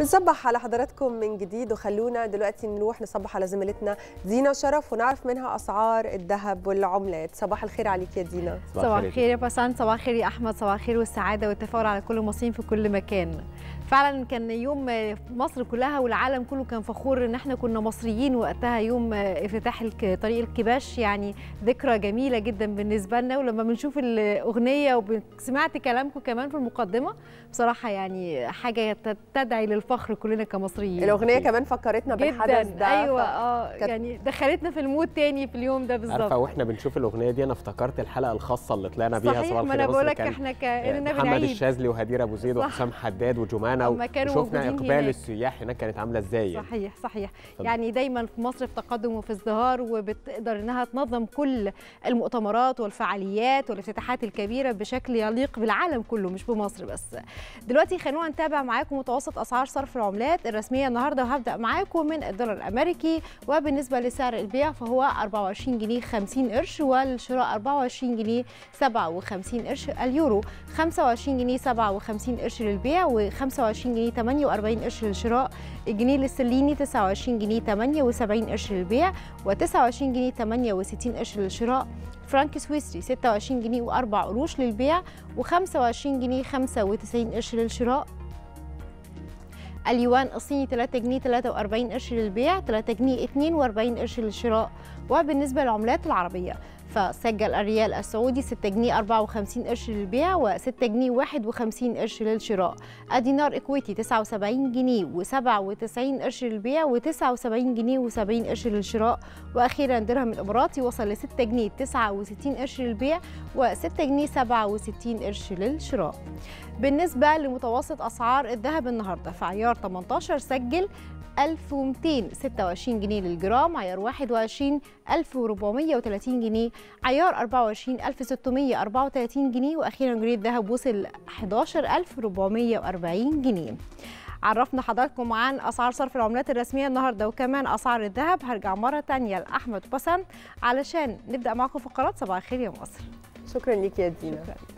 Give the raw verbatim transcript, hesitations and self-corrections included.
بنصبح على حضراتكم من جديد، وخلونا دلوقتي نروح نصبح على زميلتنا دينا شرف ونعرف منها اسعار الذهب والعملات. صباح الخير عليك يا دينا. صباح الخير يا بسان، صباح الخير يا احمد، صباح الخير والسعاده والتفاؤل على كل المصريين في كل مكان. فعلا كان يوم مصر كلها والعالم كله كان فخور ان احنا كنا مصريين وقتها، يوم افتتاح طريق الكباش، يعني ذكرى جميله جدا بالنسبه لنا. ولما بنشوف الاغنيه وسمعت كلامكم كمان في المقدمه، بصراحه يعني حاجه تدعي للفخر كلنا كمصريين. الاغنيه كمان فكرتنا بالحدث ده، ايوه اه يعني دخلتنا في المود تاني في اليوم ده بالظبط. عارفه واحنا بنشوف الاغنيه دي انا افتكرت الحلقه الخاصه اللي طلعنا بيها صباح الخير. صحيح، ما انا بقول لك احنا كاننا بنعيد. محمد الشاذلي وهدير ابو زيد وحسام حداد وجمانه، وشفنا اقبال هناك. السياح هناك كانت عامله ازاي؟ صحيح صحيح صدق. يعني دايما في مصر في تقدم وفي ازدهار، وبتقدر انها تنظم كل المؤتمرات والفعاليات والافتتاحات الكبيره بشكل يليق بالعالم كله مش بمصر بس. دلوقتي خلونا نتابع معاكم متوسط اسعار صرف العملات الرسميه النهارده، وهبدا معاكم من الدولار الامريكي. وبالنسبه لسعر البيع فهو أربعة وعشرين جنيه خمسين قرش، والشراء أربعة وعشرين جنيه سبعة وخمسين قرش، اليورو خمسة وعشرين جنيه سبعة وخمسين قرش للبيع و خمسة وعشرين جنيه ثمانية وأربعين قرش للشراء، الجنيه الاسترليني تسعة وعشرين جنيه ثمانية وسبعين قرش للبيع وتسعة وعشرين جنيه ثمانية وستين قرش للشراء، فرانك سويسري ستة وعشرين جنيه وأربع قروش للبيع وخمسة وعشرين جنيه خمسة وتسعين قرش للشراء، اليوان الصيني ثلاثة جنيه ثلاثة وأربعين قرش للبيع ثلاثة جنيه اثنين وأربعين قرش للشراء. وبالنسبة للعملات العربية فسجل الريال السعودي ستة جنيه أربعة وخمسين قرش للبيع وستة جنيه واحد وخمسين قرش للشراء، الدينار الكويتي تسعة وسبعين جنيه وسبعة وتسعين قرش للبيع وتسعة وسبعين جنيه وسبعين قرش للشراء، واخيرا درهم الاماراتي وصل ل ستة جنيه تسعة وستين قرش للبيع وستة جنيه سبعة وستين قرش للشراء. بالنسبه لمتوسط اسعار الذهب النهارده فعيار ثمانية عشر سجل ألف ومئتين وستة وعشرين جنيه للجرام، عيار واحد وعشرين ألف وأربعمئة وثلاثين جنيه، عيار أربعة وعشرين ألف وستمئة وأربعة وثلاثين جنيه، واخيرا جنيه الذهب وصل أحد عشر ألف وأربعمئة وأربعين جنيه. عرفنا حضراتكم عن اسعار صرف العملات الرسميه النهارده وكمان اسعار الذهب. هرجع مره ثانيه لاحمد وبسن علشان نبدا معكم فقرات صباح الخير يا مصر. شكرا ليك يا دينا.